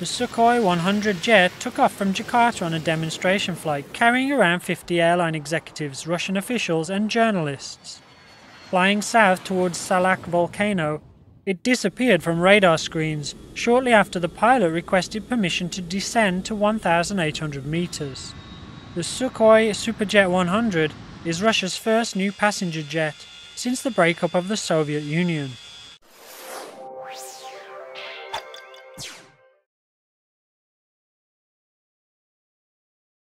The Sukhoi 100 jet took off from Jakarta on a demonstration flight, carrying around 50 airline executives, Russian officials and journalists. Flying south towards Salak volcano, it disappeared from radar screens shortly after the pilot requested permission to descend to 1,800 meters. The Sukhoi Superjet 100 is Russia's first new passenger jet since the breakup of the Soviet Union.